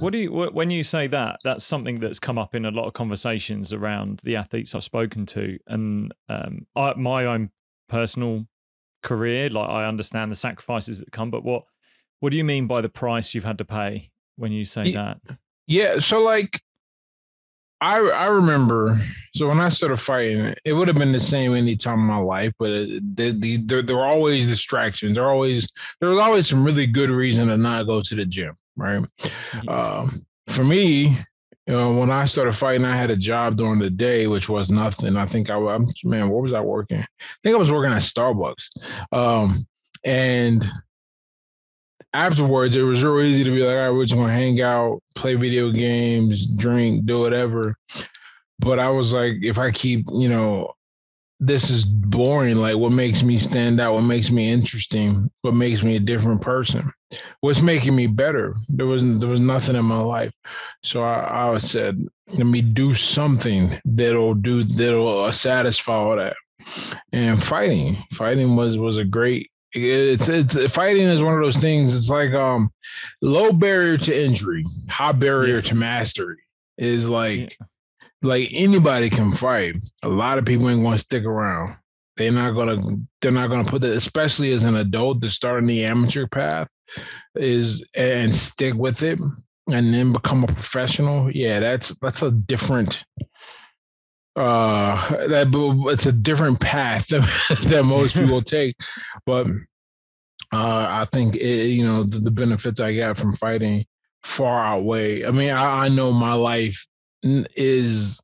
What do you, when you say that, that's something that's come up in a lot of conversations around the athletes I've spoken to, and my own personal career. Like, I understand the sacrifices that come, but what do you mean by the price you've had to pay when you say that? Yeah. So like, I remember, so when I started fighting, it would have been the same any time in my life, but there were always distractions. There was always some really good reason to not go to the gym, right? For me, you know, when I started fighting, I had a job during the day, which was nothing. I think what was I working? I think I was working at Starbucks. And afterwards, it was real easy to be like, all right, we're just going to hang out, play video games, drink, do whatever. But I was like, if I keep, you know, this is boring. Like, what makes me stand out? What makes me interesting? What makes me a different person? What's making me better? There was nothing in my life. So I said, let me do something that'll satisfy all that. And fighting was a great. It's fighting is one of those things. It's like low barrier to entry, high barrier to mastery. Is like anybody can fight. A lot of people ain't gonna stick around. They're not gonna put that, especially as an adult, to start in the amateur path and stick with it and then become a professional. Yeah, that's a different it's a different path that most people take. But I think the benefits I got from fighting far outweigh. I mean, I know my life is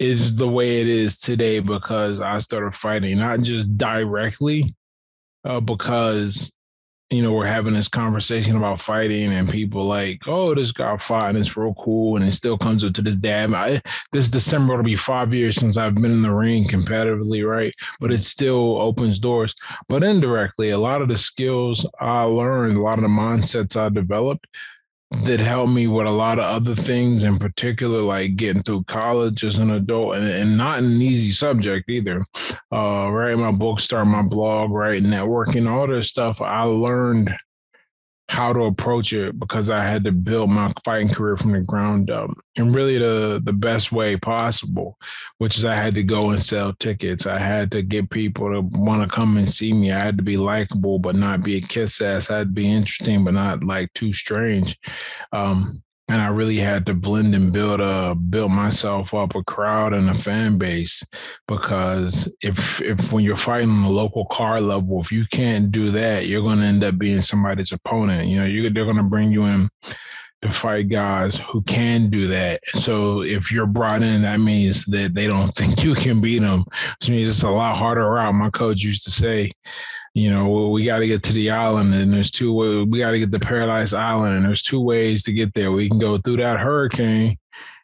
the way it is today because I started fighting, not just directly, because we're having this conversation about fighting and people like, oh, this guy fought and it's real cool. And it still comes up to this day. This December, it'll be 5 years since I've been in the ring competitively, right? But it still opens doors. But indirectly, a lot of the skills I learned, a lot of the mindsets I developed that helped me with a lot of other things, in particular, like getting through college as an adult and not an easy subject either. Writing my book, starting my blog, right? Networking, all this stuff. I learned how to approach it because I had to build my fighting career from the ground up and really the best way possible, which is I had to go and sell tickets. I had to get people to want to come and see me. I had to be likable, but not be a kiss ass. I had to be interesting, but not like too strange. And I really had to blend and build myself up a crowd and a fan base, because if when you're fighting on the local card level, if you can't do that, you're going to end up being somebody's opponent. They're going to bring you in to fight guys who can do that. So if you're brought in, that means that they don't think you can beat them. Which means it's a lot harder route. My coach used to say, we got to get to the island, and there's two ways. We got to get to Paradise Island, and there's two ways to get there. We can go through that hurricane,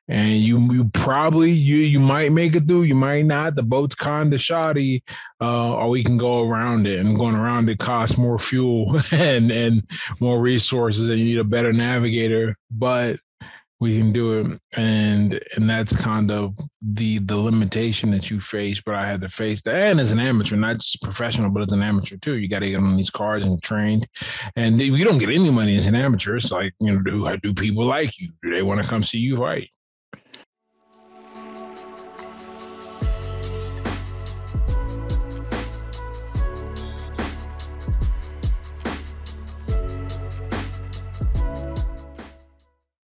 and you probably might make it through, you might not. The boat's kind of shoddy, or we can go around it. And going around it costs more fuel and more resources, and you need a better navigator. But we can do it, and that's kind of the limitation that you face. But I had to face that, and as an amateur, not just professional, but as an amateur too, you got to get on these cards and trained. And you don't get any money as an amateur. It's like, do people like you? Do they want to come see you fight?